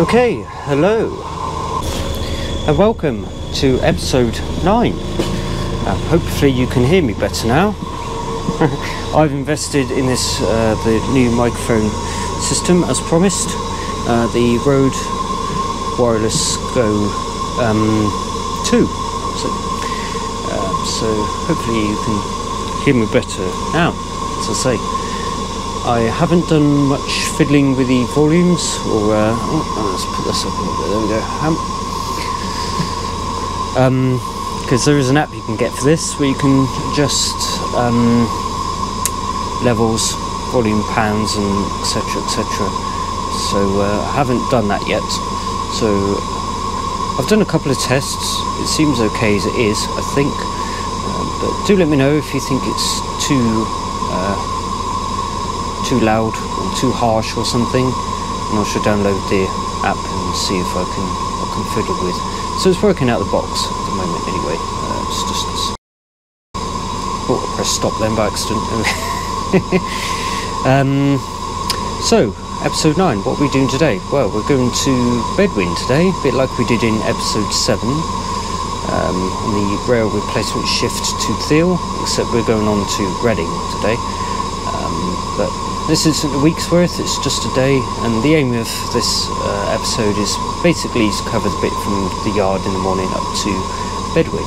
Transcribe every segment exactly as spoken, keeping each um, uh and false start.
Okay, hello and welcome to episode nine. Uh, hopefully you can hear me better now. I've invested in this uh, the new microphone system as promised, uh, the Rode Wireless Go um, two. So, uh, so hopefully you can hear me better now. As I say, I haven't done much fiddling with the volumes, or uh, oh, let's put this up a little bit, there we go, because um, there is an app you can get for this where you can adjust um, levels, volume pounds and etc etc, so uh, I haven't done that yet. So I've done a couple of tests, it seems okay as it is, I think, um, but do let me know if you think it's too uh, too loud or too harsh or something, and I should download the app and see if I can I can fiddle with. So it's working out of the box at the moment anyway. Uh, it's just it's... oh, I pressed stop then by accident. um, so episode nine, what are we doing today? Well, we're going to Bedwyn today, a bit like we did in episode seven, um, on the rail replacement shift to Thiel, except we're going on to Reading today. Um, but this isn't a week's worth, it's just a day, and the aim of this uh, episode is basically to cover the bit from the yard in the morning up to Bedwyn.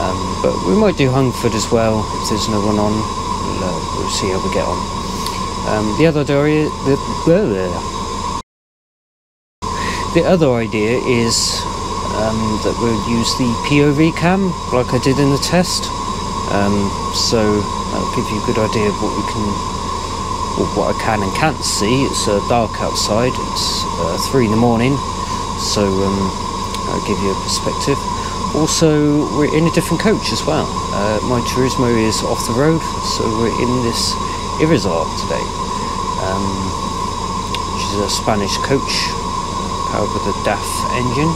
Um, but we might do Hungerford as well if there's no one on. We'll, uh, we'll see how we get on. Um, the other idea, the, uh, the other idea is um, that we'll use the P O V cam like I did in the test. Um, so that'll give you a good idea of what we can, or what I can and can't see. It's uh, dark outside. It's uh, three in the morning, so um, that'll give you a perspective. Also, we're in a different coach as well. Uh, my Turismo is off the road, so we're in this Irizar today, um, which is a Spanish coach powered with a D A F engine.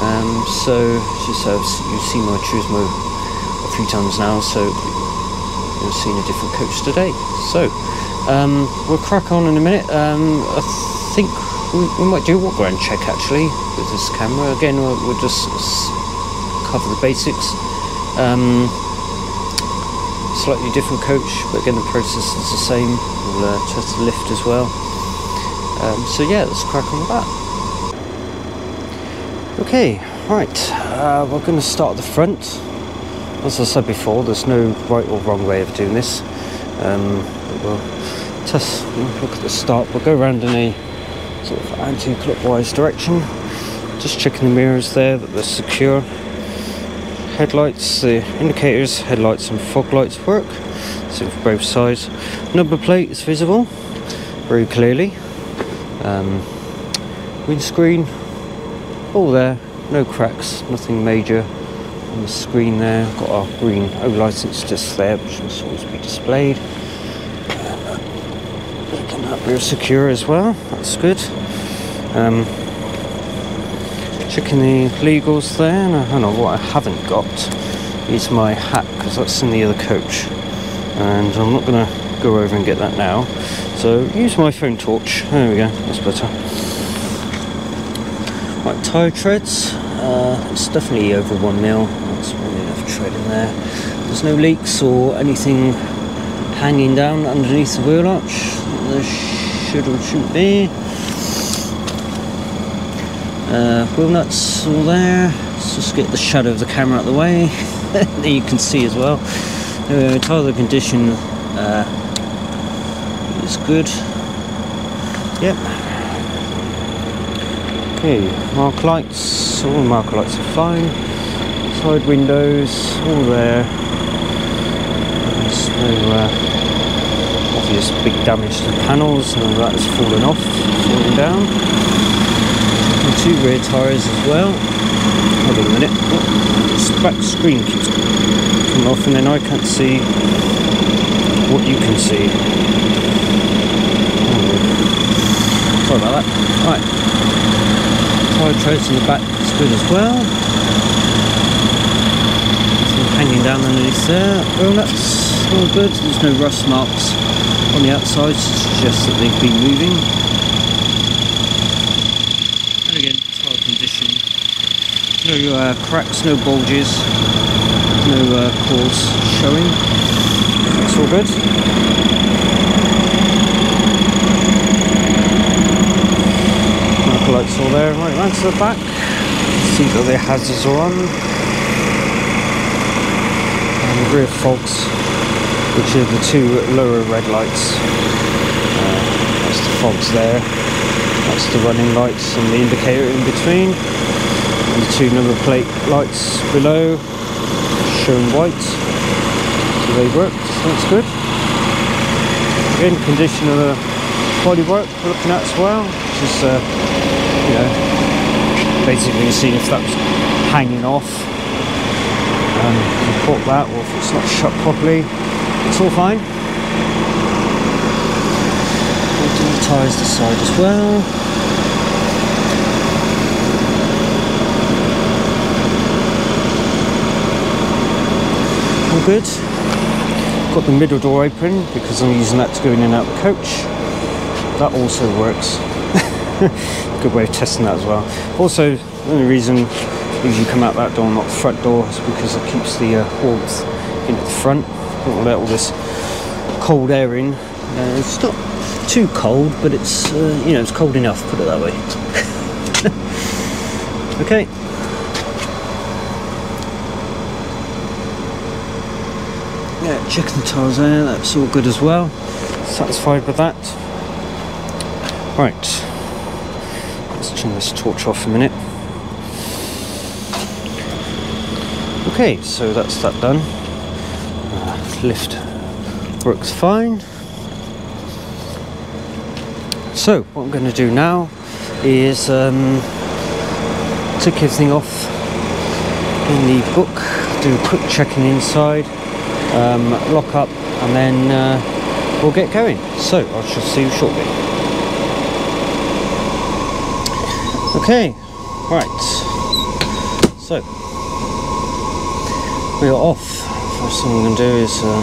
Um, so just so you see my Turismo a few times now, so we've seen a different coach today. So um, we'll crack on in a minute. um, I think we, we might do a walk around check actually with this camera again. We'll, we'll just cover the basics. Um, slightly different coach, but again the process is the same. We'll uh, test the lift as well. Um, so yeah, let's crack on with that. Okay, right, uh, we're going to start at the front. As I said before, there's no right or wrong way of doing this. Um, we'll test, look at the start, we'll go around in a sort of anti-clockwise direction. Just checking the mirrors there, that they're secure. Headlights, the indicators, headlights and fog lights work. So for both sides. Number plate is visible, very clearly. Um, windscreen, all there, no cracks, nothing major. On the screen there, got our green O license just there, which must always be displayed. Looking up, real secure as well, that's good. Um, checking the legals there. Now, hang on, what I haven't got is my hat, because that's in the other coach, and I'm not going to go over and get that now. So use my phone torch. There we go, that's better. Right, tyre treads. Uh, it's definitely over one mil. That's probably enough tread in there. There's no leaks or anything hanging down underneath the wheel arch. There should or shouldn't be. Uh, wheel nuts all there. Let's just get the shadow of the camera out of the way. There you can see as well. Uh, tire condition uh, is good. Yep. Okay, mark lights, all the mark lights are fine. Side windows, all there. There's no uh, obvious big damage to the panels, none of that has fallen off, fallen down. And two rear tyres as well. Hold on a minute. Oh, this back screen keeps coming off and then I can't see what you can see. Oh, sorry about that. Right. Tire treads in the back is good as well. Some hanging down underneath there. Well, that's all good. There's no rust marks on the outside to suggest that they've been moving. No uh, cracks, no bulges, no uh, cords showing. That's all good. Marker lights all there. Right, round to the back. See that the hazards are on. And the rear fogs, which are the two lower red lights. Uh, that's the fogs there. That's the running lights and the indicator in between. And the two number plate lights below, showing white, so they work, so that's good. Again, condition of the bodywork we're looking at as well, which is, uh, you know, basically seeing if that's hanging off. Um, report that, or if it's not shut properly, it's all fine. We'll do the tyres this side as well. All good. Got the middle door open because I'm using that to go in and out the coach. That also works. Good way of testing that as well. Also, the only reason if you come out that door, not the front door, is because it keeps the uh, warmth in at the front. Don't let all this cold air in. Uh, it's not too cold, but it's uh, you know, it's cold enough. Put it that way. Okay. Yeah, checking the tyres there, that's all good as well. Satisfied with that. Right, let's turn this torch off a minute. Okay, so that's that done. Uh, lift works fine. So, what I'm going to do now is um, take everything off in the book, do a quick checking inside. Um, lock up and then uh, we'll get going. So I shall see you shortly. Okay, right. So we are off. First thing I'm going to do is uh,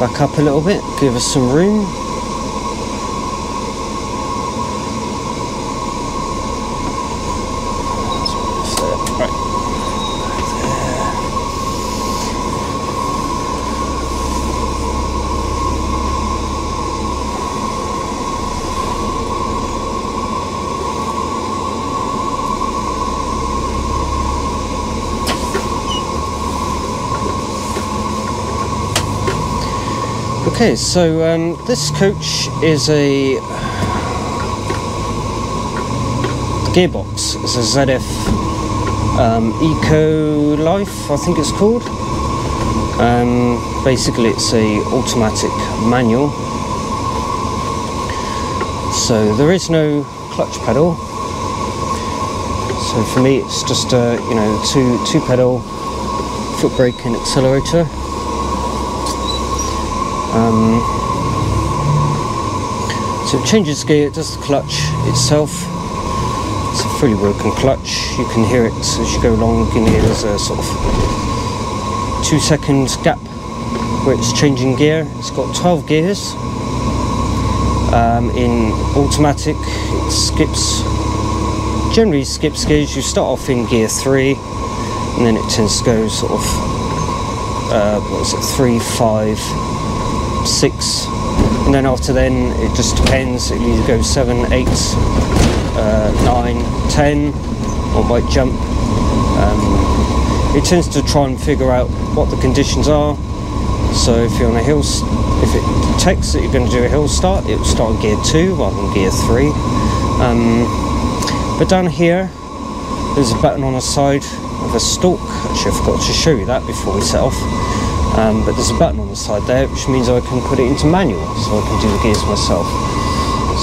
back up a little bit, give us some room. Okay, so um, this coach is a gearbox. It's a Z F um, Eco Life, I think it's called. Um, basically, it's a automatic manual. So there is no clutch pedal. So for me, it's just a uh, you know two two pedal foot brake and accelerator. Um, so it changes gear, it does the clutch itself. It's a fully working clutch. You can hear it as you go along. You can hear there's a sort of two seconds gap where it's changing gear. It's got twelve gears. Um, in automatic, it skips, generally skips gears. You start off in gear three and then it tends to go sort of, uh, what is it, three, five, six, and then after then it just depends. It either goes seven, eight, uh, nine, ten, or might jump. Um, it tends to try and figure out what the conditions are. So if you're on a hill, if it detects that you're going to do a hill start, it will start gear two rather than gear three. Um, but down here, there's a button on the side of a stalk. Actually, I forgot to show you that before we set off. Um, but there's a button on the side there, which means I can put it into manual, so I can do the gears myself.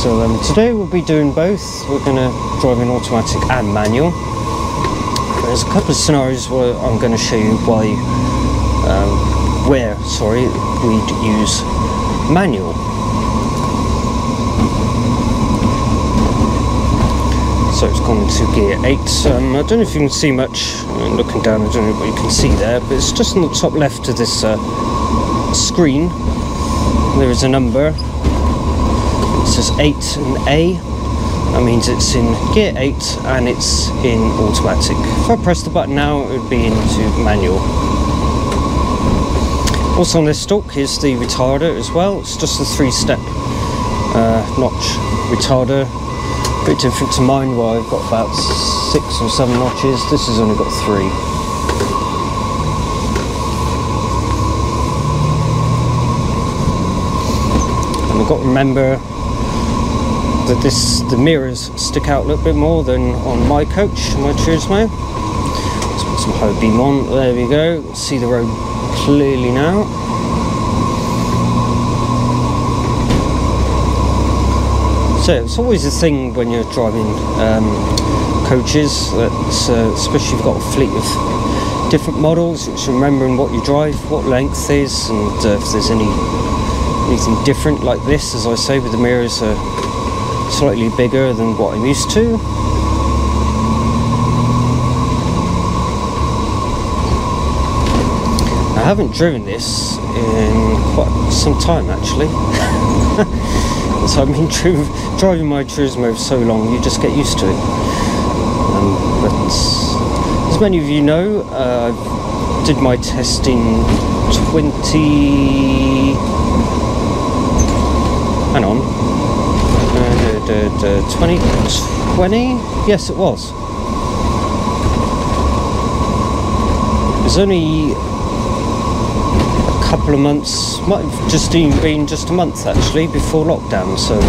So um, today we'll be doing both. We're going to drive in automatic and manual. There's a couple of scenarios where I'm going to show you why, um, where, sorry, we'd use manual. So it's gone into gear eight. Um, I don't know if you can see much. I'm looking down, I don't know what you can see there, but it's just on the top left of this uh, screen. There is a number. It says eight and A. That means it's in gear eight and it's in automatic. If I press the button now, it would be into manual. Also on this stalk is the retarder as well. It's just a three-step uh, notch retarder. A bit different to mine where I've got about six or seven notches. This has only got three. And I've got to remember that this, the mirrors stick out a little bit more than on my coach, my Turismo. Let's put some high beam on, there we go, see the road clearly now. So it's always a thing when you're driving um, coaches, that's, uh, especially if you've got a fleet of different models, it's remembering what you drive, what length is, and uh, if there's any anything different like this, as I say, with the mirrors are slightly bigger than what I'm used to. I haven't driven this in quite some time actually. So I've been driving my Turismo for so long, you just get used to it. Um, but as many of you know, uh, I did my test in twenty. Hang on, uh, da, da, da, twenty twenty. Yes, it was. It was only a couple of months. Might have just even been just a month actually before lockdown, so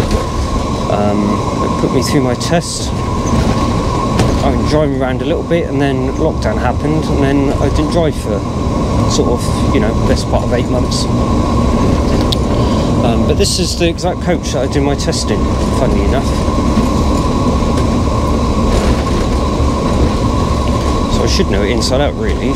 um, it put me through my test. I was driving around a little bit and then lockdown happened, and then I didn't drive for sort of, you know, best part of eight months. Um, but this is the exact coach that I did my test in, funnily enough. So I should know it inside out really.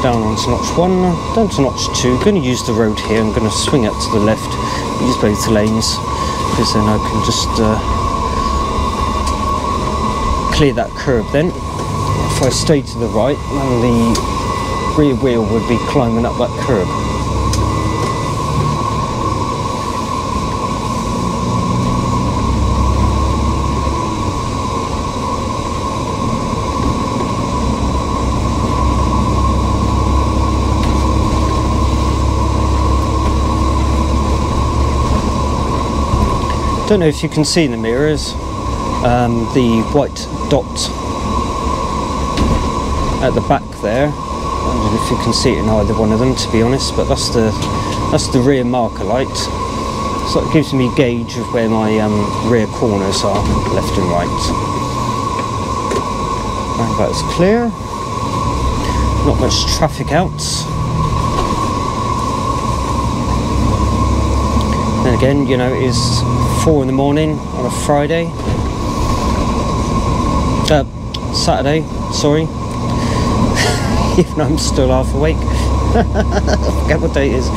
Down onto notch one, down to notch two. I'm going to use the road here. I'm going to swing up to the left, use both lanes, because then I can just uh, clear that curb. Then, if I stay to the right, then the rear wheel would be climbing up that curb. I don't know if you can see in the mirrors um, the white dot at the back there. I don't know if you can see it in either one of them, to be honest, but that's the that's the rear marker light, so it gives me a gauge of where my um, rear corners are, left and right. Right, that's clear, not much traffic out. And again, you know, it is four in the morning on a Friday, uh, Saturday, sorry, even though I'm still half awake, I forget what day it is.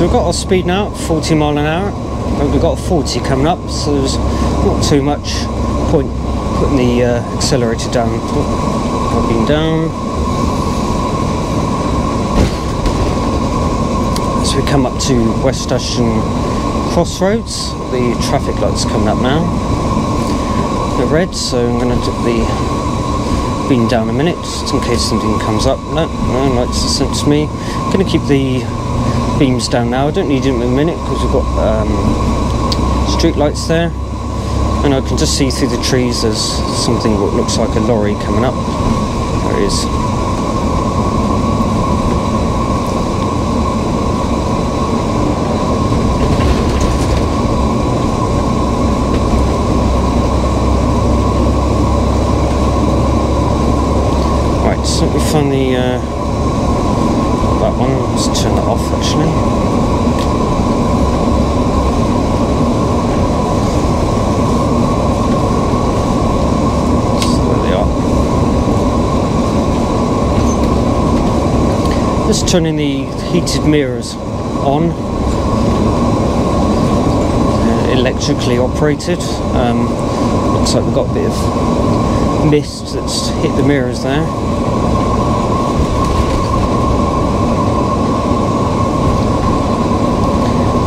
We've got our speed now, forty mile an hour, but we've got forty coming up, so there's not too much point putting the uh, accelerator down. I've been down. As we come up to West Station Crossroads, the traffic light's coming up now. They're red, so I'm going to dip the beam down a minute, just in case something comes up. No, no lights are sent to me. I'm going to keep the beams down now. I don't need them in a minute because we've got um, street lights there, and I can just see through the trees there's something what looks like a lorry coming up. There it is. Right, so let me find the uh, that one, let's turn that off actually. Just turning the heated mirrors on, uh, electrically operated. Um, looks like we've got a bit of mist that's hit the mirrors there.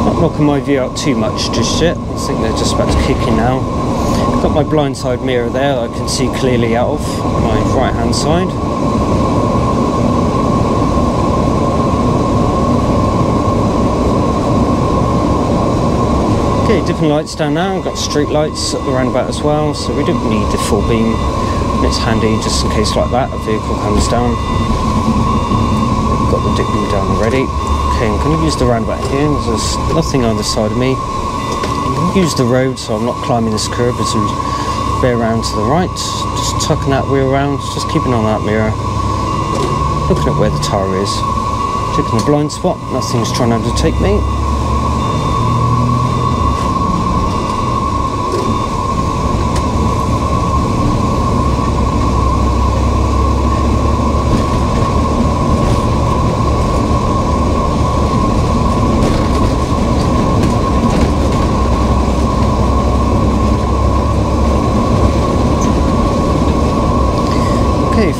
Not knocking my view out too much just yet. I think they're just about to kick in now. I've got my blind side mirror there that I can see clearly out of my right hand side. Okay, different lights down now. We've got street lights at the roundabout as well, so we don't need the full beam. And it's handy just in case like that a vehicle comes down. We've got the dip beam down already. Okay, I'm going to use the roundabout here. There's nothing either side of me. Use the road, so I'm not climbing this curb. It's a bit around to the right. Just tucking that wheel around. Just keeping on that mirror. Looking at where the tyre is. Checking the blind spot. Nothing's trying to overtake me.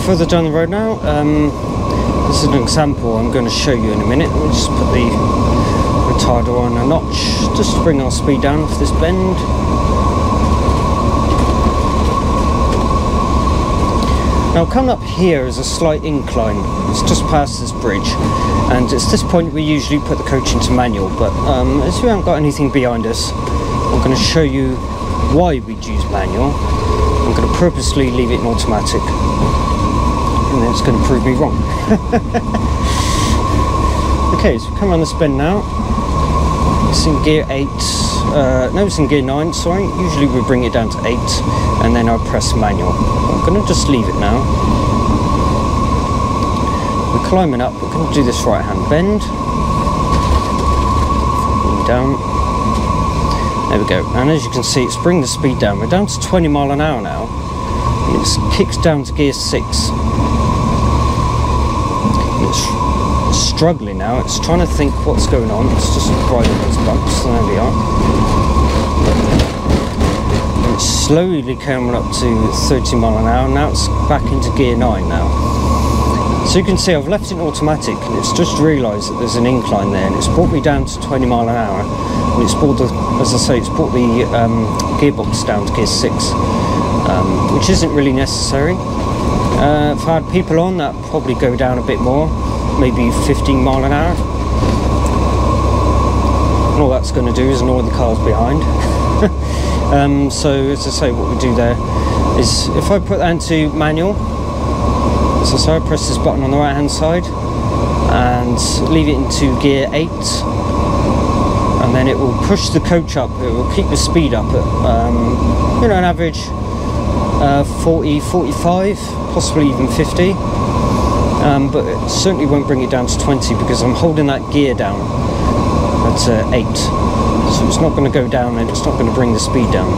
Further down the road now, um, this is an example I'm going to show you in a minute. We'll just put the retarder on a notch just to bring our speed down off this bend. Now coming up here is a slight incline. It's just past this bridge, and it's this point we usually put the coach into manual, but um, as we haven't got anything behind us, I'm going to show you why we'd use manual. I'm going to purposely leave it in automatic. And then it's going to prove me wrong. Okay, so we've come around this bend now. It's in gear eight. Uh, no, it's in gear nine, sorry. Usually we bring it down to eight and then I press manual. I'm going to just leave it now. We're climbing up. We're going to do this right hand bend. Down. There we go. And as you can see, it's bringing the speed down. We're down to twenty miles an hour now. And it kicks down to gear six. It's struggling now, it's trying to think what's going on. It's just riding those bumps, and there we are. And it's slowly coming up to thirty miles an hour, now it's back into gear nine now. So you can see I've left it automatic, and it's just realised that there's an incline there, and it's brought me down to twenty miles an hour, and it's brought the, as I say, it's brought the um, gearbox down to gear six, um, which isn't really necessary. Uh, if I had people on, that'd probably go down a bit more, maybe fifteen miles an hour. And all that's going to do is annoy the cars behind. um, so as I say, what we do there is, if I put that into manual, as I say, I press this button on the right hand side and leave it into gear eight, and then it will push the coach up. It will keep the speed up at um, you know, an average Uh, forty, forty-five, possibly even fifty, um, but it certainly won't bring it down to twenty because I'm holding that gear down at uh, eight, so it's not going to go down, and it's not going to bring the speed down.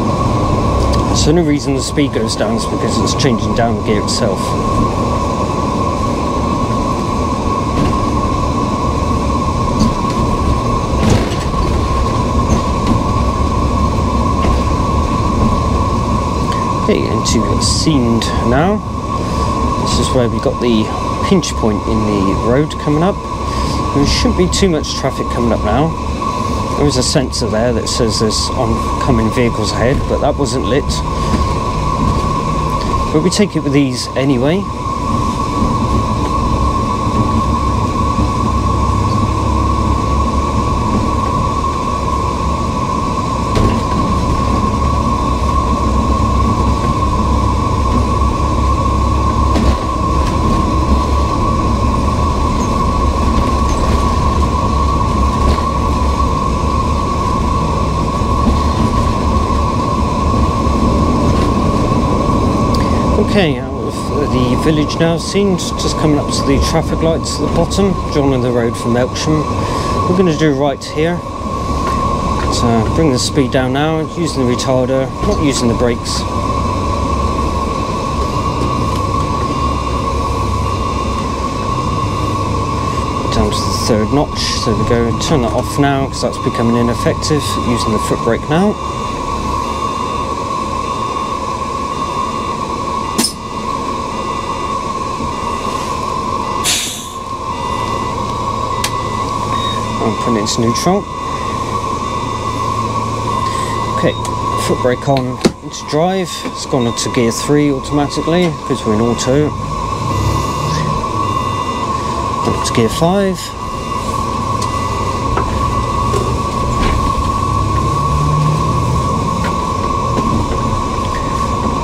So the only reason the speed goes down is because it's changing down the gear itself. Okay, into seamed now. This is where we got the pinch point in the road coming up. There shouldn't be too much traffic coming up now. There is a sensor there that says there's oncoming vehicles ahead, but that wasn't lit. But we take it with ease anyway. Okay, out of the village now, seen just coming up to the traffic lights at the bottom, joining the road from Melksham. We're going to do right here. So bring the speed down now, using the retarder, not using the brakes. third notch, so we go and turn that off now because that's becoming ineffective using the foot brake now. I'll put it into neutral. Okay, foot brake on into drive. It's gone into gear three automatically because we're in auto. Up to gear five.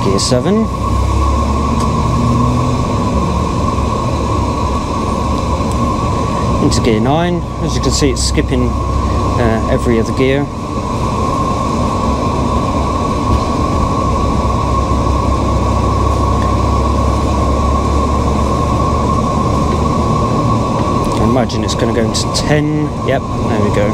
Gear seven. Into gear nine. As you can see, it's skipping uh, every other gear. Imagine it's going to go into ten. Yep, there we go.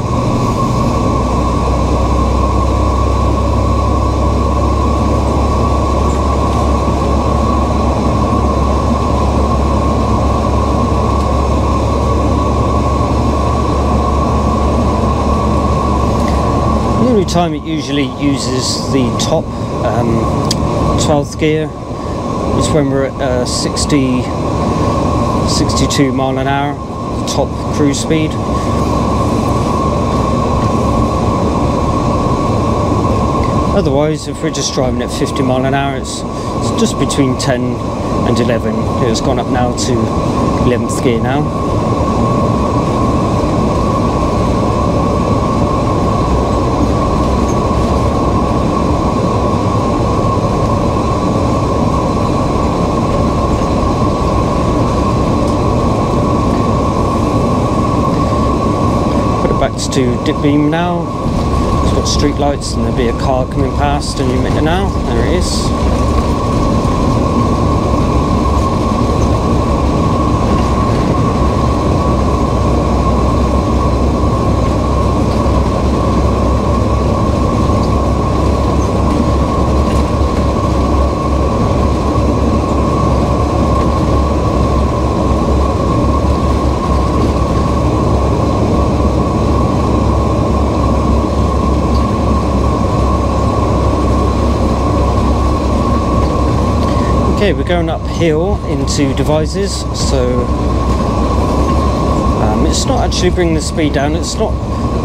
The only time it usually uses the top um, twelfth gear is when we're at uh, sixty, sixty-two mile an hour. Top cruise speed. Otherwise, if we're just driving at fifty mile an hour, it's, it's just between ten and eleven. It's gone up now to eleventh gear now. To dip beam now. It's got street lights and there'll be a car coming past and you meet it now. There it is. Okay, we're going uphill into Devizes, so um, it's not actually bringing the speed down, it's not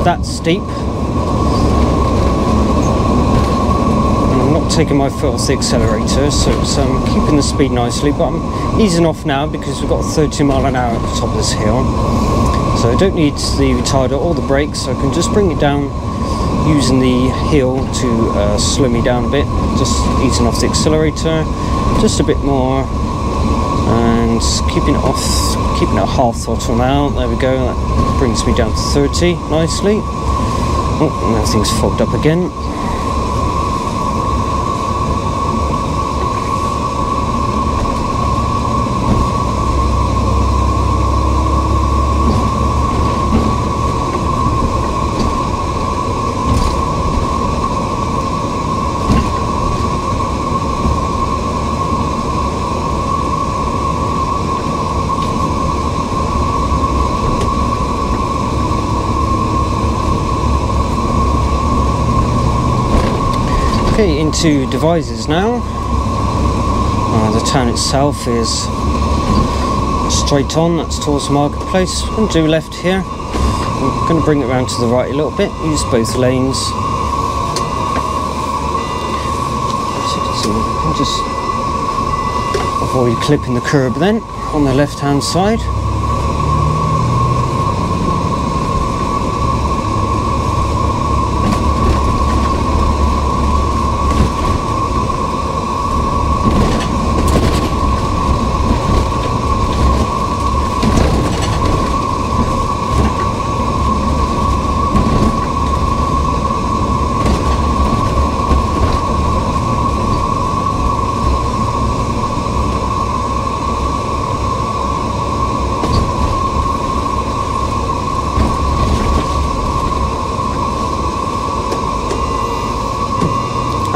that steep. And I'm not taking my foot off the accelerator, so it's um, keeping the speed nicely, but I'm easing off now because we've got thirty mile an hour at the top of this hill. So I don't need the retarder or the brakes, so I can just bring it down using the hill to uh, slow me down a bit, just easing off the accelerator. Just a bit more and keeping it off, keeping it at half throttle now. There we go, that brings me down to thirty nicely. Oh, and everything's fogged up again. Okay, into Devizes now. Uh, the town itself is straight on, that's towards the marketplace. I'm going to do left here. I'm going to bring it round to the right a little bit, use both lanes. So I'll just avoid clipping the curb then on the left hand side.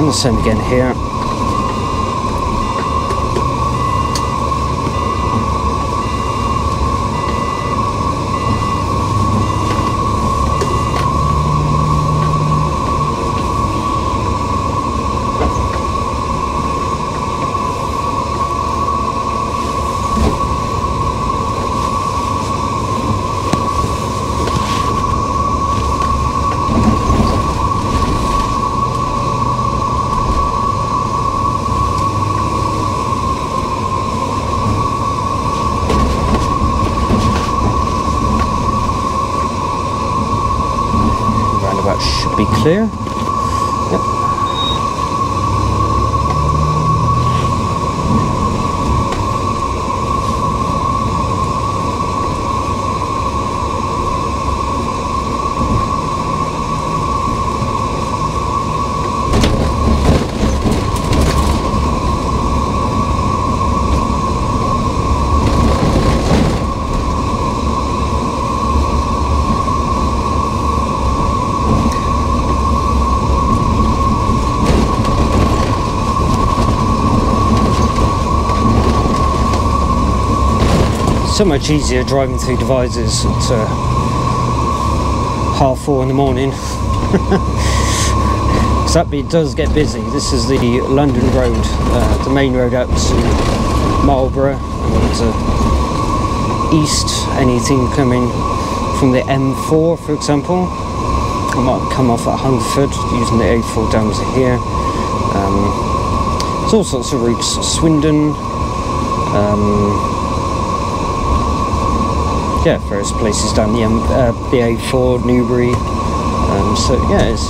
The same again here. that should be clear. So much easier driving through divisors at uh, half four in the morning. Except it does get busy. This is the London Road, uh, the main road up to Marlborough and uh, east. Anything coming from the M four, for example, I might come off at Hungerford using the A four down to here. Um, there's all sorts of routes. Swindon. Um, Yeah, various places down the, um, uh, the A four, Newbury, um, so yeah, it's,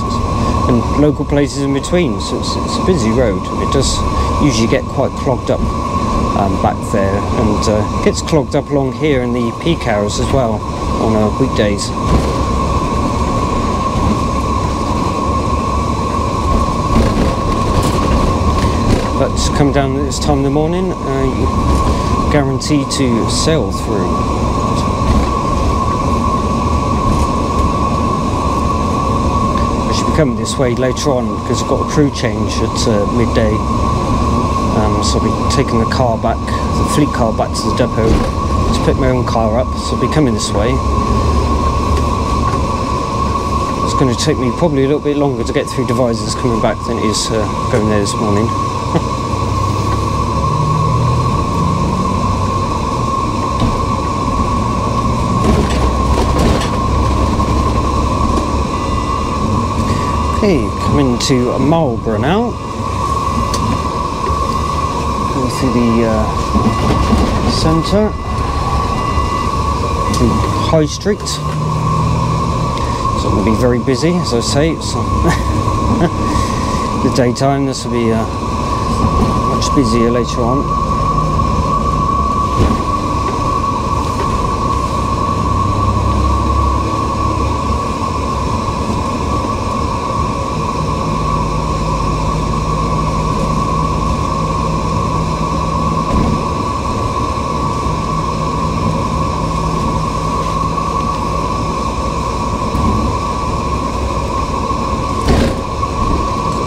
and local places in between, so it's, it's a busy road. It does usually get quite clogged up um, back there, and uh, gets clogged up along here in the peak hours as well on uh, weekdays. But come down at this time in the morning, uh, you're guaranteed to sail through. Coming this way later on because I've got a crew change at uh, midday, um, so I'll be taking the car back, the fleet car back to the depot to pick my own car up, so I'll be coming this way. It's going to take me probably a little bit longer to get through divisors coming back than it is uh, going there this morning. Okay, coming to Marlborough now. Go through the uh, centre, the High Street. It's not going to be very busy, as I say. It's the daytime. This will be uh, much busier later on.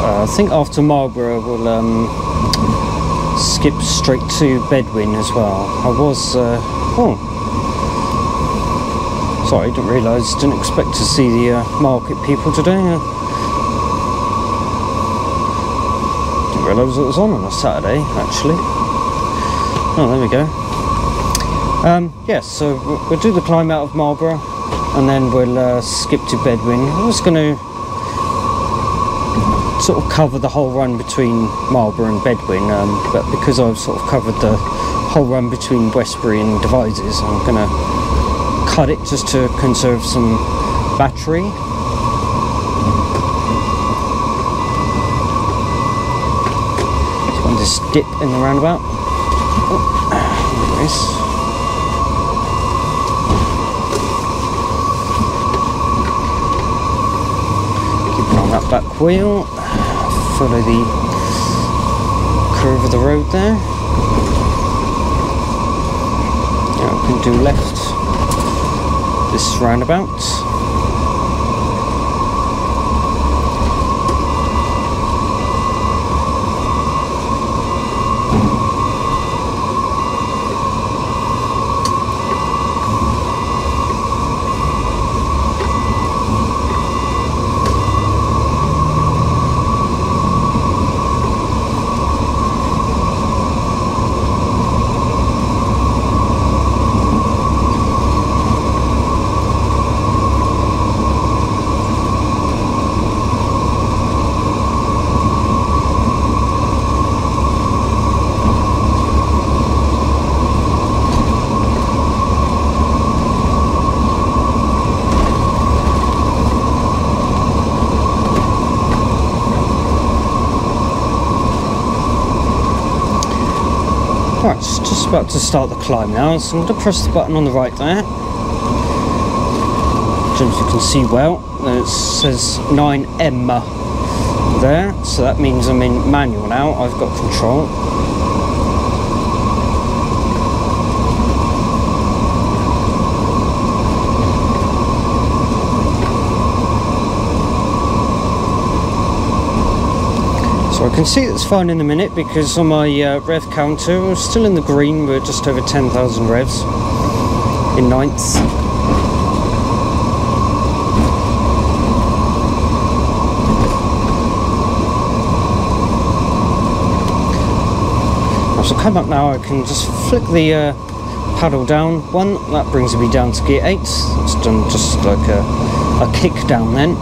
I think after Marlborough we'll um, skip straight to Bedwyn as well. I was, uh, oh, sorry, didn't realise, didn't expect to see the uh, market people today. Uh, didn't realise it was on on a Saturday, actually. Oh, there we go. Um, yes, yeah, so we'll do the climb out of Marlborough and then we'll uh, skip to Bedwyn. I was going to sort of cover the whole run between Marlborough and Bedwyn, um, but because I've sort of covered the whole run between Westbury and Devizes, I'm going to cut it just to conserve some battery. So I'll just dip in the roundabout. Oh, nice. That back wheel, follow the curve of the road there. Now we can do left this roundabout. It's just about to start the climb now, so I'm going to press the button on the right there. I don't know if you can see well, it says nine M there, so that means I'm in manual now, I've got control. I can see it's fine in a minute because on my uh, rev counter we're still in the green, we're just over ten thousand revs in ninths. So come up now, I can just flick the uh, paddle down one, that brings me down to gear eight, it's done just like a, a kick down then.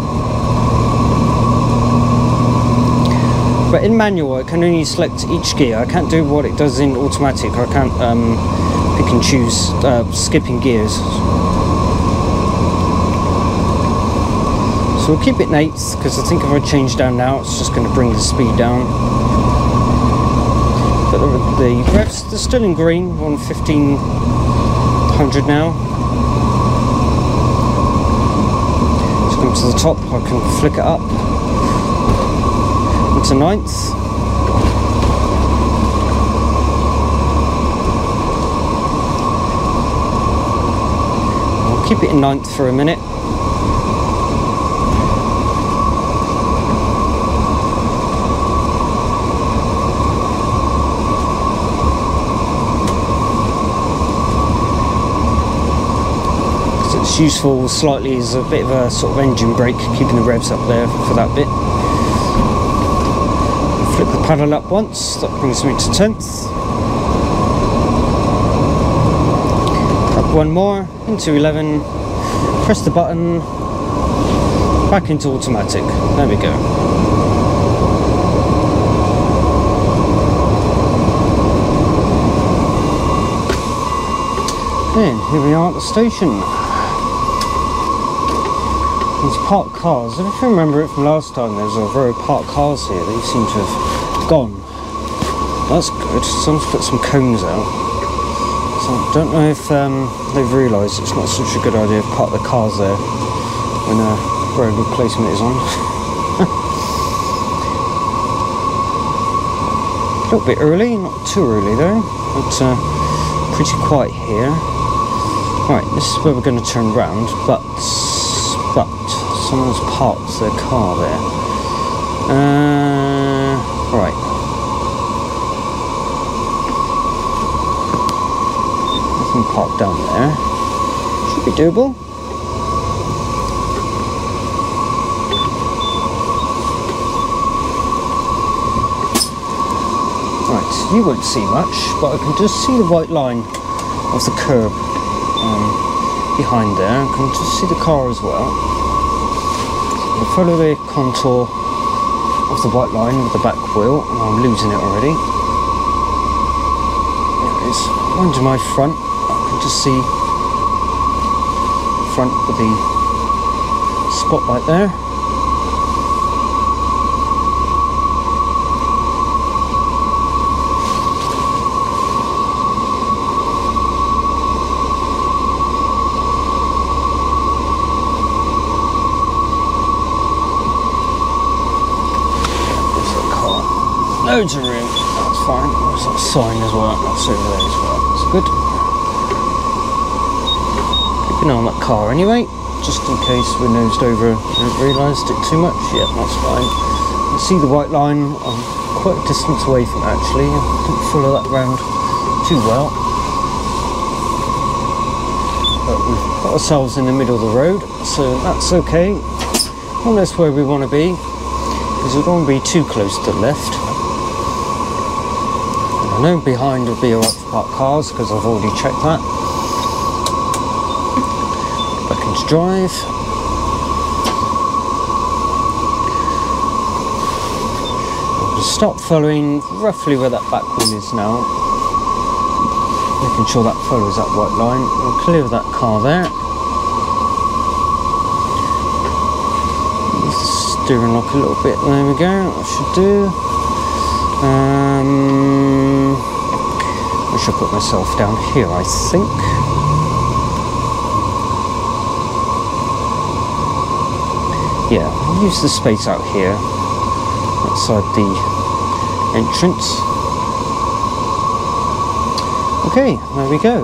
But in manual I can only select each gear, I can't do what it does in automatic, I can't um, pick and choose uh, skipping gears. So we'll keep it in eighth because I think if I change down now it's just going to bring the speed down. But the, the revs, they're still in green, on fifteen hundred now. Let's come to the top, I can flick it up to ninth. I'll keep it in ninth for a minute. It's useful slightly as a bit of a sort of engine brake, keeping the revs up there for that bit. Flip the paddle up once, that brings me to tenth. Up one more, into eleven, press the button, back into automatic, there we go. Then, here we are at the station. These parked cars, and if you remember it from last time, there's a row of parked cars here, they seem to have gone. That's good, someone's put some cones out. So I don't know if um, they've realised it's not such a good idea to park the cars there when a road replacement is on. A little bit early, not too early though, but uh, pretty quiet here. Right, this is where we're going to turn round, but... but someone's parked their car there. Uh, right. Nothing parked down there. Should be doable. Right, you won't see much, but I can just see the white line of the curb. Um, behind there, I can just see the car as well. So I follow the contour of the white line with the back wheel, and I'm losing it already. There it is, under my front, I can just see the front with the spotlight there. Loads of room, that's fine. There's that sign as well, that's over there as well, that's good. Keeping on that car anyway, just in case we nosed over and realised it too much. Yeah, that's fine. You see the white line, I'm quite a distance away from it actually, I didn't follow that round too well. But we've got ourselves in the middle of the road, so that's okay. Almost where we want to be, because we don't want to be too close to the left. I know behind would be alright for parked cars because I've already checked that. Back into drive. I'll stop following roughly where that back wheel is now. Making sure that follows that white line. We'll clear that car there. Steering lock a little bit, there we go, that should do. Um, I should put myself down here, I think. Yeah, I'll use the space out here outside the entrance. Okay, there we go.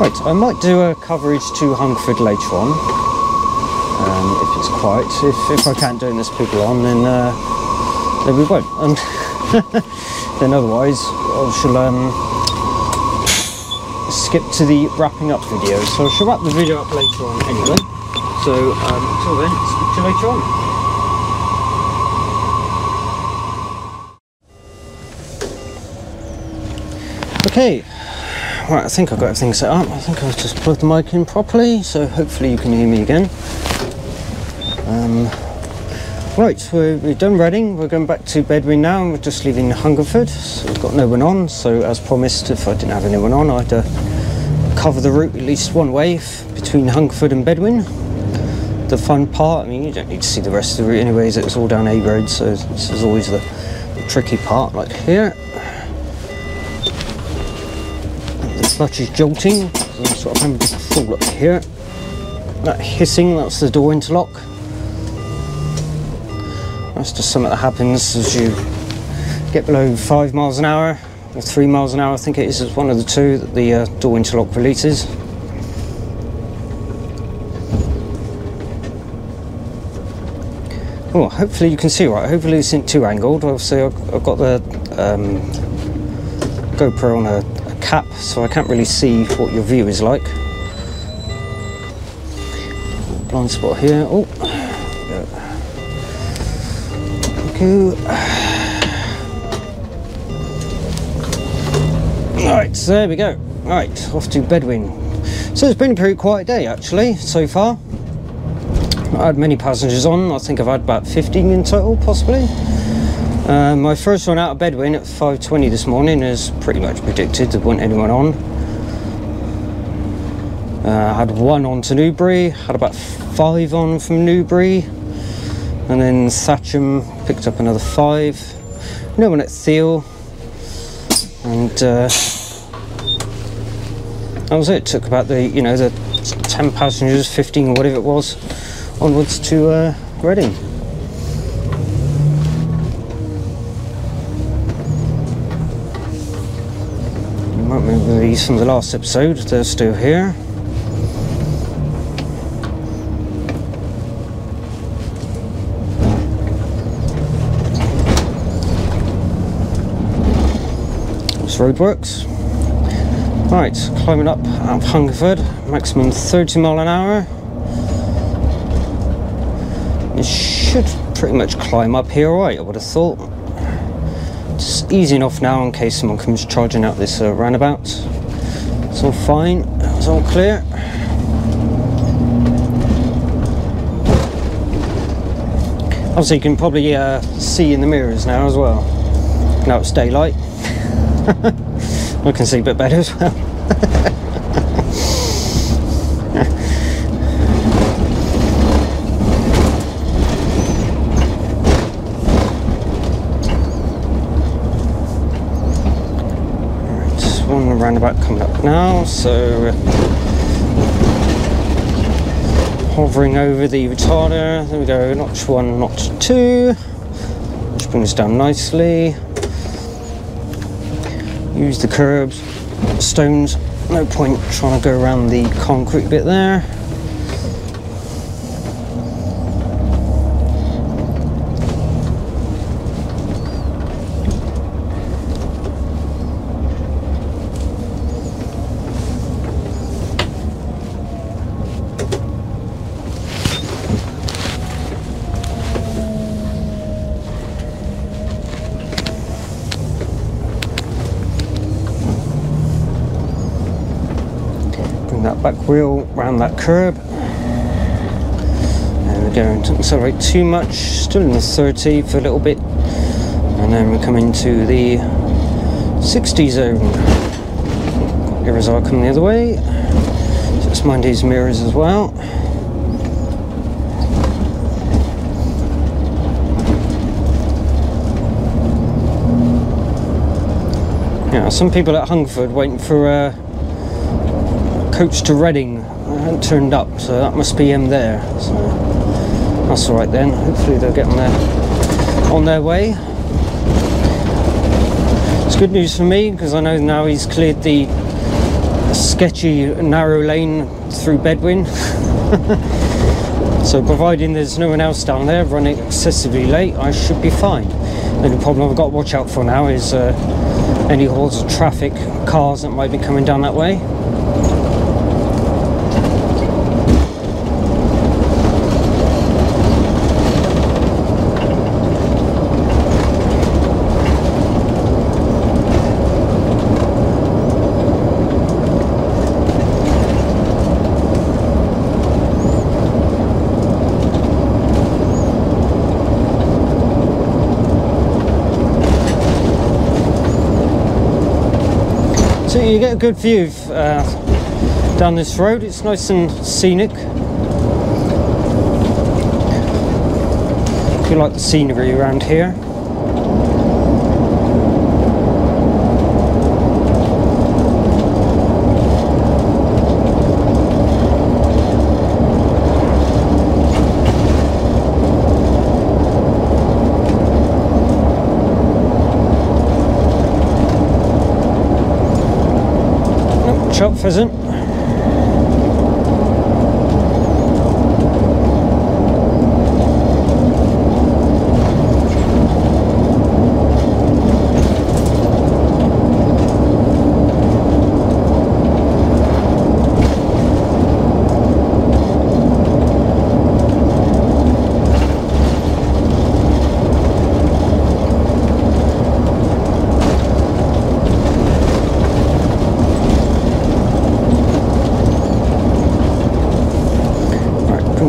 Right, I might do a coverage to Hungerford later on, um, if it's quiet. If, if I can't turn this people on, then uh, then we won't. Um, then otherwise I shall um, skip to the wrapping up video. So I shall wrap the video up later on anyway. So um, until then, speak to you later on. Okay, right, I think I've got everything set up. I think I've just plugged the mic in properly, so hopefully you can hear me again. Um, right, we're, we're done Reading, we're going back to Bedwyn now, and we're just leaving Hungerford. So we've got no one on, so as promised, if I didn't have anyone on, I'd uh, cover the route at least one way between Hungerford and Bedwyn. The fun part, I mean, you don't need to see the rest of the route anyways, it's all down A Road, so this is always the, the tricky part, like here. Clutch is jolting, I'm sort of having to fall up here. That hissing, that's the door interlock. That's just something that happens as you get below five miles an hour, or three miles an hour, I think it is, is one of the two that the uh, door interlock releases. Well, hopefully you can see right, hopefully it's in two angled. Obviously I've, I've got the um, GoPro on a cap, so I can't really see what your view is like. Blind spot here. Oh, thank you. Alright, so there we go. Alright, off to Bedwyn. So it's been a pretty quiet day actually so far. I had many passengers on, I think I've had about fifteen in total possibly. Uh, my first one out of Bedwyn at five twenty this morning is pretty much predicted, there wasn't anyone on. Uh, I had one on to Newbury, had about five on from Newbury, and then Satcham picked up another five. No one at Thiel, and uh, that was it. It took about the, you know, the ten passengers, fifteen or whatever it was, onwards to uh, Reading. These from the last episode, they're still here. It's roadworks. Right, climbing up out of Hungerford, maximum thirty mile an hour. You should pretty much climb up here, alright, I would have thought. It's easy enough now in case someone comes charging out this uh, roundabout. It's all fine, it's all clear. Obviously you can probably uh, see in the mirrors now as well. Now it's daylight. I can see a bit better as well. Roundabout coming up now, so hovering over the retarder, there we go, notch one, notch two, which brings us down nicely. Use the curbs, stones, no point trying to go around the concrete bit there. Wheel round that curb, and we're going to accelerate too much, still in the thirty for a little bit, and then we come into the sixty zone. Irizar coming the other way, just mind these mirrors as well. Now, some people at Hungerford waiting for a uh, coach to Reading. I haven't turned up, so that must be him there. So that's all right then. Hopefully they'll get on their on their way. It's good news for me because I know now he's cleared the sketchy narrow lane through Bedwyn. So providing there's no one else down there running excessively late, I should be fine. The only problem I've got to watch out for now is uh, any hordes of traffic, cars that might be coming down that way. So you get a good view of, uh, down this road. It's nice and scenic. I do like the scenery around here. Shot pheasant.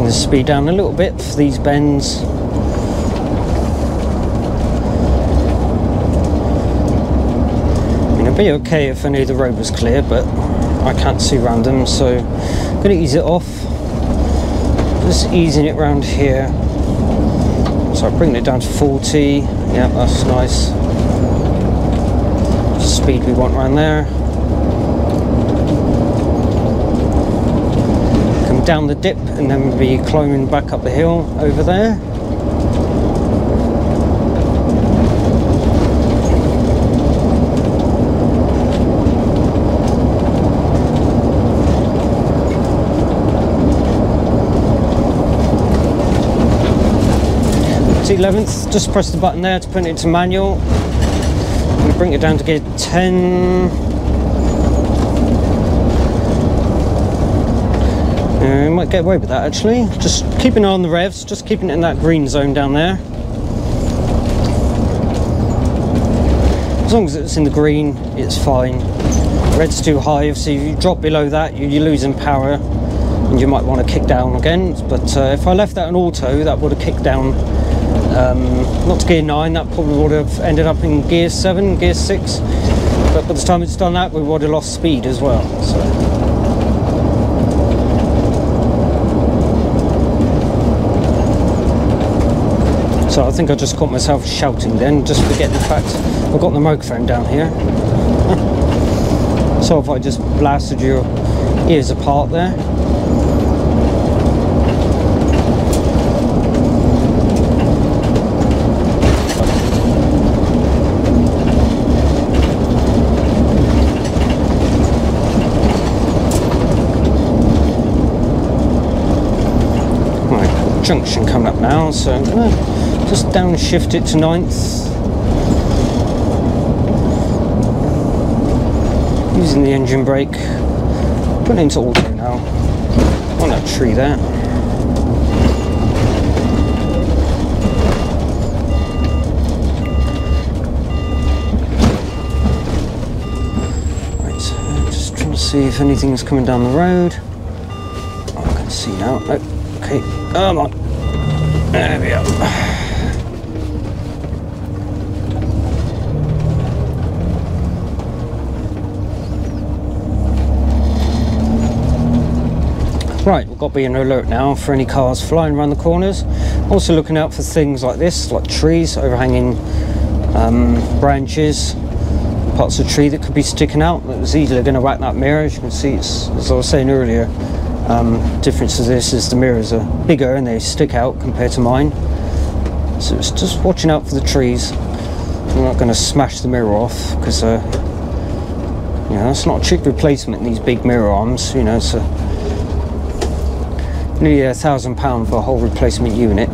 Speed down a little bit for these bends. I mean, it'd be okay if I knew the road was clear, but I can't see round them, so I'm gonna ease it off. Just easing it round here. So I'm bringing it down to forty. Yeah, that's nice. Speed we want round there. Down the dip and then we'll be climbing back up the hill over there. It's eleventh, just press the button there to put it into manual. We bring it down to gear ten. Uh, we might get away with that actually. Just keeping on the revs, just keeping it in that green zone down there. As long as it's in the green, it's fine. Red's too high, so if you drop below that, you, you're losing power and you might want to kick down again. But uh, if I left that in auto, that would have kicked down um, not to gear nine, that probably would have ended up in gear seven, gear six. But by the time it's done that, we would have lost speed as well. So. So I think I just caught myself shouting then, just forgetting the fact I've got the microphone down here. So if I just blasted your ears apart there. Right, junction coming up now, so I'm gonna just downshift it to ninth. Using the engine brake. Put it into auto now. On that tree there. Right, so just trying to see if anything's coming down the road. Oh, I can see now. Okay, come on. There we are. Right, we've got to be on alert now for any cars flying around the corners. Also looking out for things like this, like trees, overhanging um, branches, parts of the tree that could be sticking out. It was easily going to whack that mirror. As you can see, it's, as I was saying earlier, um, the difference of this is the mirrors are bigger and they stick out compared to mine. So it's just watching out for the trees. I'm not going to smash the mirror off because, uh, you know, it's not a cheap replacement, these big mirror arms. You know, it's a, nearly a thousand pound for a whole replacement unit.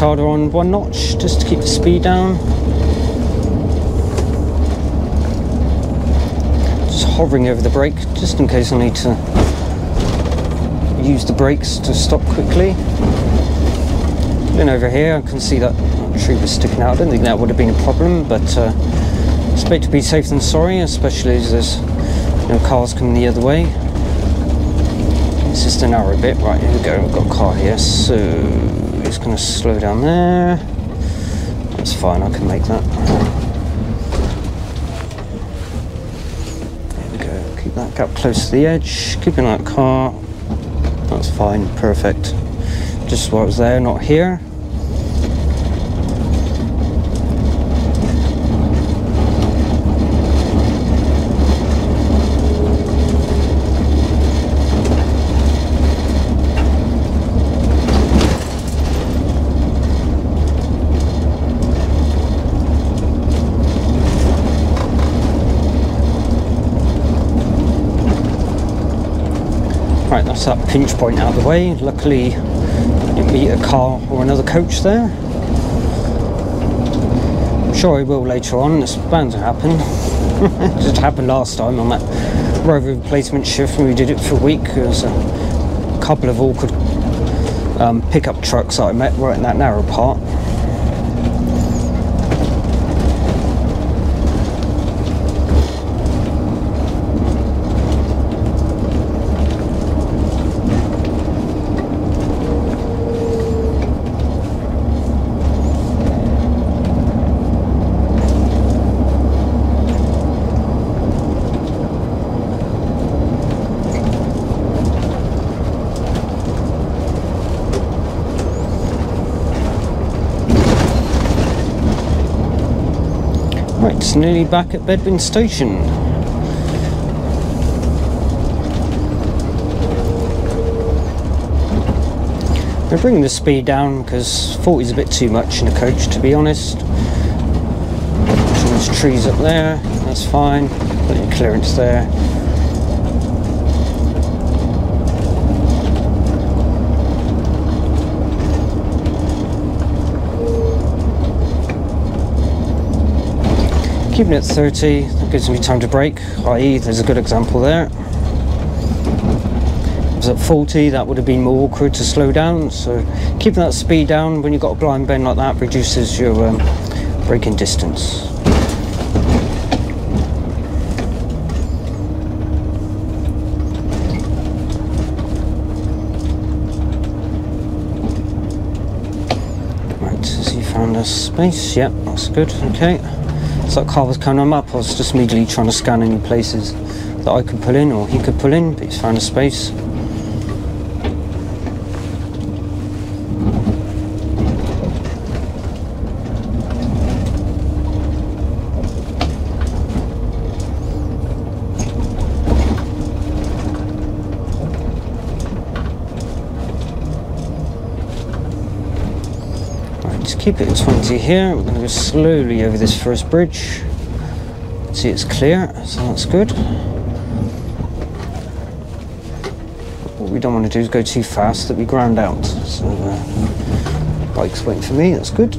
Harder on one notch just to keep the speed down. Just hovering over the brake just in case I need to use the brakes to stop quickly. Then over here I can see that tree was sticking out. I don't think that would have been a problem, but uh, it's better to be safe than sorry, especially as there's, you know, cars coming the other way. It's just a narrow bit. Right, here we go, we've got a car here, so just going to slow down there. That's fine, I can make that. There we go, keep that gap close to the edge, keeping that car. That's fine, perfect. Just while it's there, not here. Right, that's that pinch point out of the way. Luckily, I didn't meet a car or another coach there. I'm sure I will later on, it's bound to happen. It just happened last time on that rover replacement shift when we did it for a week. There was a couple of awkward um, pickup trucks that I met right in that narrow part. Right, it's nearly back at Bedwyn Station. We're bringing the speed down because forty is a bit too much in a coach, to be honest. There's trees up there, that's fine. Plenty of clearance there. Keeping it at thirty, that gives me time to brake, that is there's a good example there. If it was at forty, that would have been more awkward to slow down, so keeping that speed down when you've got a blind bend like that reduces your um, braking distance. Right, has he found a space? Yep, that's good, okay. So that car was coming on my map, I was just immediately trying to scan any places that I could pull in or he could pull in, but he's found a space. Keep it at twenty here. We're going to go slowly over this first bridge. See, it's clear, so that's good. What we don't want to do is go too fast that we ground out. So, uh, bike's waiting for me, that's good.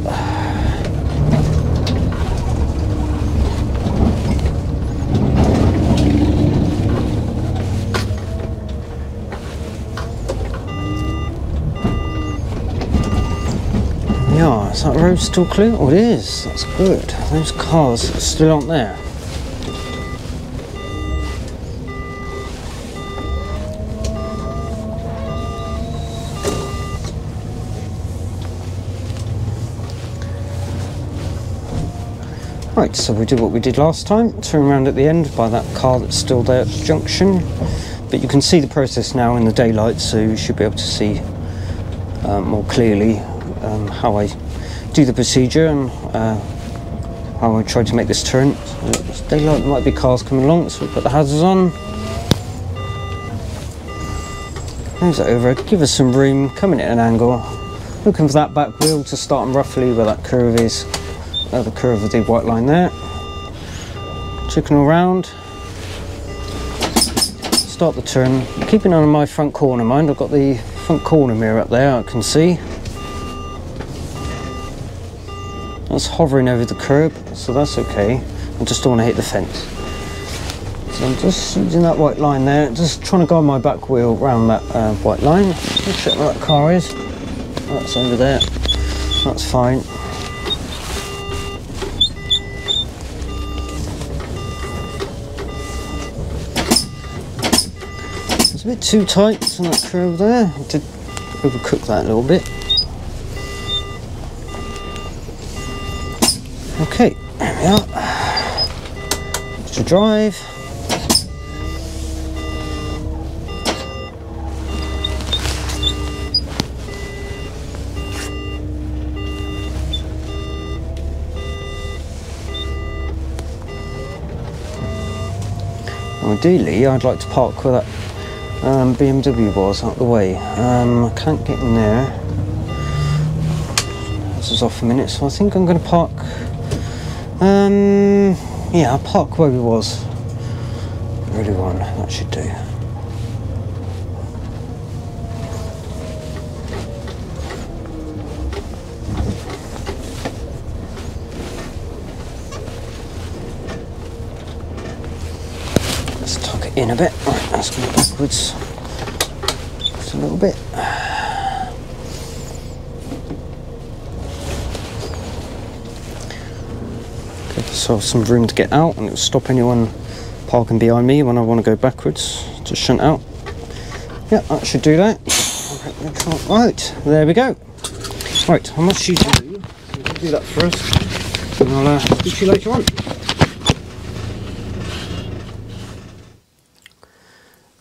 Is that road still clear? Oh, it is. That's good. Those cars still aren't there. Right, so we did what we did last time, turn around at the end by that car that's still there at the junction. But you can see the process now in the daylight, so you should be able to see uh, more clearly um, how I do the procedure and uh, how I try to make this turn. So it's daylight, there might be cars coming along, so we put the hazards on. There's that over, give us some room, coming at an angle. Looking for that back wheel to start on roughly where that curve is. Uh, the curve of the white line there. Chicken around. Start the turn. Keeping on my front corner, mind. I've got the front corner mirror up there, I can see. That's hovering over the curb, so that's okay. I just don't want to hit the fence. So I'm just using that white line there, just trying to guide my back wheel round that uh, white line. Just check where that car is. That's over there. That's fine. A bit too tight on that curve there. I did overcook that a little bit. Okay, there we are. Extra drive. Ideally, I'd like to park with that Um, B M W was out the way. Um, I can't get in there. This is off a minute, so I think I'm going to park. Um, yeah, I'll park where we was. Really one, that should do. Let's tuck it in a bit. Right, let's go backwards just a little bit. Give myself some room to get out, and it will stop anyone parking behind me when I want to go backwards. Just shunt out. Yeah, that should do that. Right, there we go. Right, how much you do, you can do that for us, and I'll uh, speak to you later on.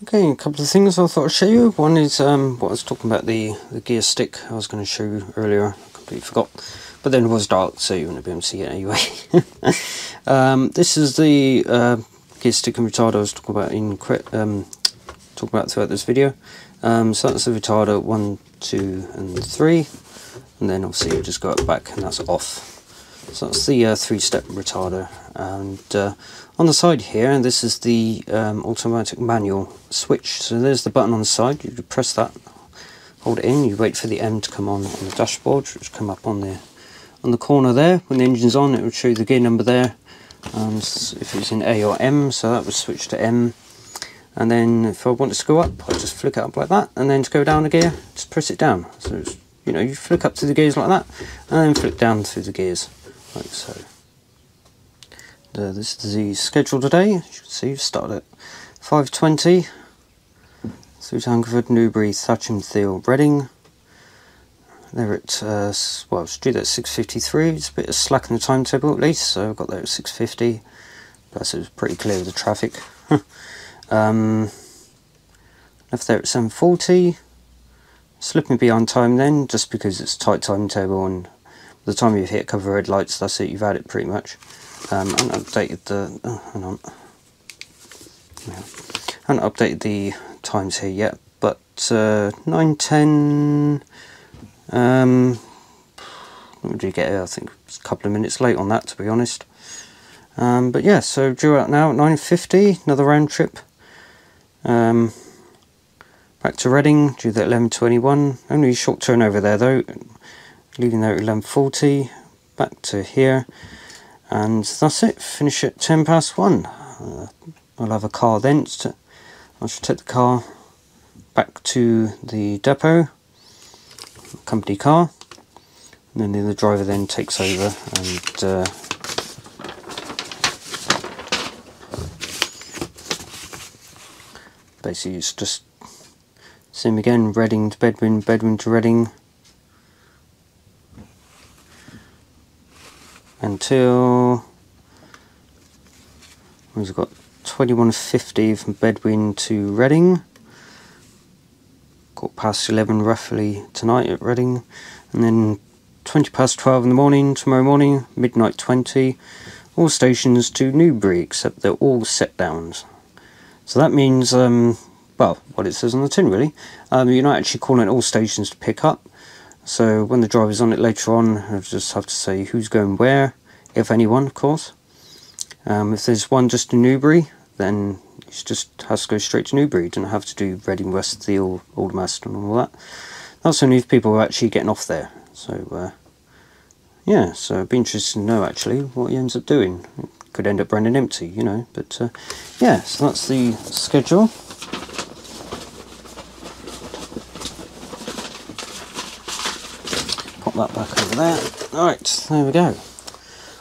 Okay, a couple of things I thought I'd show you. One is um, what I was talking about, the, the gear stick I was going to show you earlier. I completely forgot. But then it was dark, so you wouldn't be able to see it anyway. um, this is the uh, gear stick and retarder I was talking about, in, um, talking about throughout this video. Um, so that's the retarder one, two and three. And then obviously you just go up back and that's off. So that's the uh, three-step retarder. And uh, on the side here, and this is the um, automatic manual switch. So there's the button on the side. You press that, hold it in. You wait for the M to come on on the dashboard, which will come up on the on the corner there. When the engine's on, it will show you the gear number there. Um, if it's in A or M, so that would switch to M. And then if I want it to go up, I just flick it up like that. And then to go down a gear, just press it down. So it's, you know, you flick up through the gears like that, and then flick down through the gears like so. Uh, this is the schedule today. As you can see, we started at five twenty through to Hungerford, Newbury, Thatcham, Thiel, Reading. They're at, uh, well, it's due there at six fifty-three. It's a bit of slack in the timetable at least, so I got there at six fifty. Plus, it was pretty clear with the traffic. um, left there at seven forty. Slipping behind time then, just because it's a tight timetable, and by the time you've hit cover red lights, that's it, you've had it pretty much. Um, I haven't updated the oh, hang on. Yeah. I haven't updated the times here yet, but uh, nine ten. Um, what did you get here? I think it's a couple of minutes late on that, to be honest. Um, but yeah, so due out now at nine fifty. Another round trip. Um, back to Reading. Due there at eleven twenty one. Only a short turnover there though. Leaving there at eleven forty. Back to here. And that's it, finish at ten past one. Uh, I'll have a car then. I should take the car back to the depot, company car. And then the other driver then takes over and uh, basically it's just same again, Reading to Bedwyn, Bedwyn to Reading. Until We've got twenty-one fifty from Bedwyn to Reading. Quarter past eleven roughly tonight at Reading, and then twenty past twelve in the morning tomorrow morning, midnight twenty, all stations to Newbury, except they're all set downs. So that means, um, well, what it says on the tin really, um, you're not actually calling all stations to pick up. So when the driver's on it later on, I just have to say who's going where, if anyone, of course. Um, if there's one just in Newbury, then it just has to go straight to Newbury. You don't have to do Reading, West, Thiel, Aldermaston and all that. That's only if people are actually getting off there. So, uh, yeah, so it'd be interesting to know actually what he ends up doing. It could end up running empty, you know, but uh, yeah, so that's the schedule. Pop that back over there. Alright, there we go.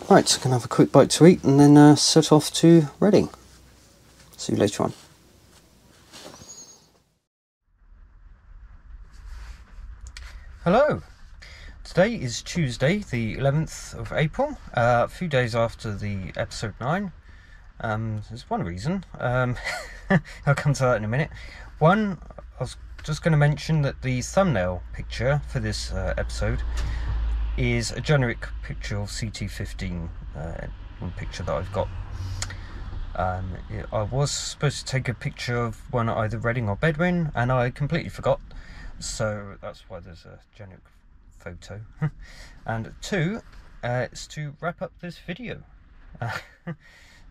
Alright, so I can have a quick bite to eat and then uh, set off to Reading. See you later on. Hello! Today is Tuesday, the eleventh of April, uh, a few days after the episode nine. Um, there's one reason, um, I'll come to that in a minute. One, I was just going to mention that the thumbnail picture for this uh, episode is a generic picture of C T fifteen, uh, one picture that I've got. Um, it, I was supposed to take a picture of one at either Reading or Bedwyn, and I completely forgot, so that's why there's a generic photo. And two, uh, it's to wrap up this video. Uh,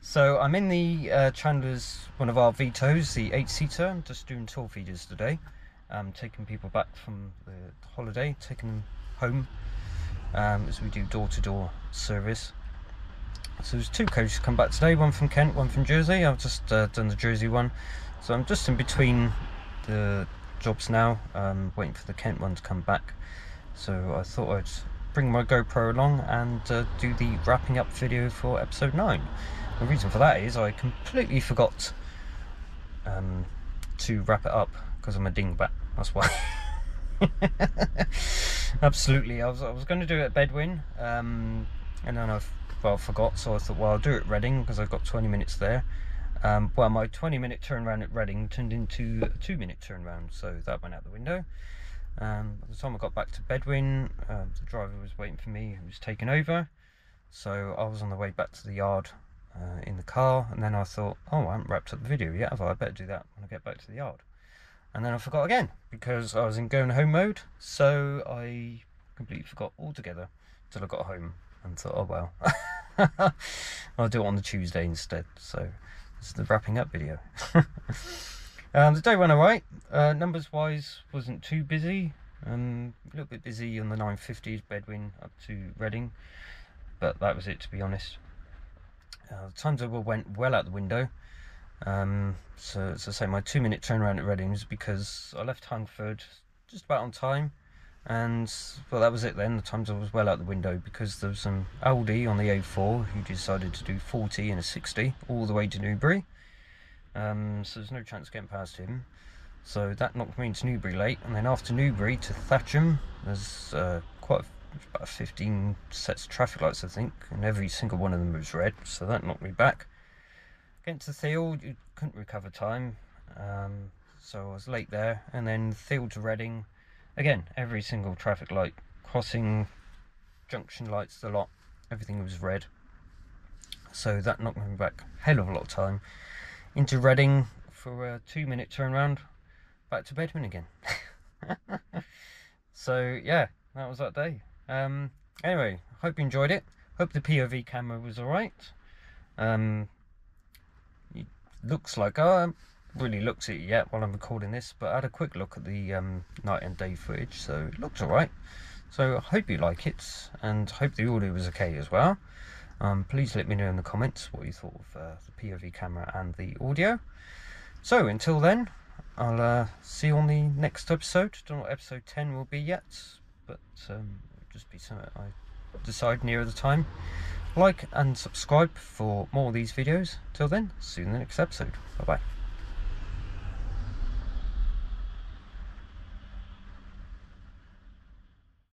so I'm in the uh, Chandler's, one of our Vitos, the eight-seater. I'm just doing tour feeders today. I'm taking people back from the holiday, taking them home, um, as we do door-to-door service. So there's two coaches come back today, one from Kent, one from Jersey. I've just uh, done the Jersey one, so I'm just in between the jobs now, um, waiting for the Kent one to come back. So I thought I'd bring my GoPro along and uh, do the wrapping up video for episode nine. The reason for that is I completely forgot um, to wrap it up because I'm a dingbat, that's why. Absolutely, I was, I was going to do it at Bedwyn, um, and then I've well, I forgot, so I thought, well, I'll do it at Reading because I've got twenty minutes there. Um, well, my twenty minute turnaround at Reading turned into a two minute turnaround, so that went out the window. Um, by the time I got back to Bedwyn, uh, the driver was waiting for me, who was taking over, so I was on the way back to the yard uh, in the car, and then I thought, oh, I haven't wrapped up the video yet, have I? I better do that when I get back to the yard. And then I forgot again, because I was in going home mode, so I completely forgot altogether until I got home, and thought, oh well, I'll do it on the Tuesday instead. So this is the wrapping up video. Um, the day went alright, uh, numbers wise wasn't too busy, um, a little bit busy on the nine fifties, Bedwyn up to Reading, but that was it, to be honest. Uh, the times over went well out the window, um, so as I say, my two minute turnaround at Reading was because I left Hungerford just about on time, and well, that was it then. The times I was well out the window because there was some Aldi on the A four who decided to do forty and a sixty all the way to Newbury. Um, so there's no chance of getting past him, so that knocked me into Newbury late, and then after Newbury to Thatcham there's uh, quite a, about fifteen sets of traffic lights I think, and every single one of them was red, so that knocked me back. Getting to Thiel, you couldn't recover time, um, so I was late there, and then Thiel to Reading, again every single traffic light, crossing, junction lights, the lot, everything was red, so that knocked me back a hell of a lot of time. Into Reading for a two minute turnaround, back to Bedwyn again. So yeah, that was that day. Um, anyway, hope you enjoyed it, hope the P O V camera was alright. Um, it looks like, oh, I haven't really looked at it yet while I'm recording this, but I had a quick look at the um, night and day footage, so it looks alright. So I hope you like it, and hope the audio was okay as well. Um, please let me know in the comments what you thought of uh, the P O V camera and the audio. So until then, I'll uh, see you on the next episode. Don't know what episode ten will be yet, but um, it'll just be something I decide nearer the time. Like and subscribe for more of these videos. Till then, see you in the next episode. Bye bye.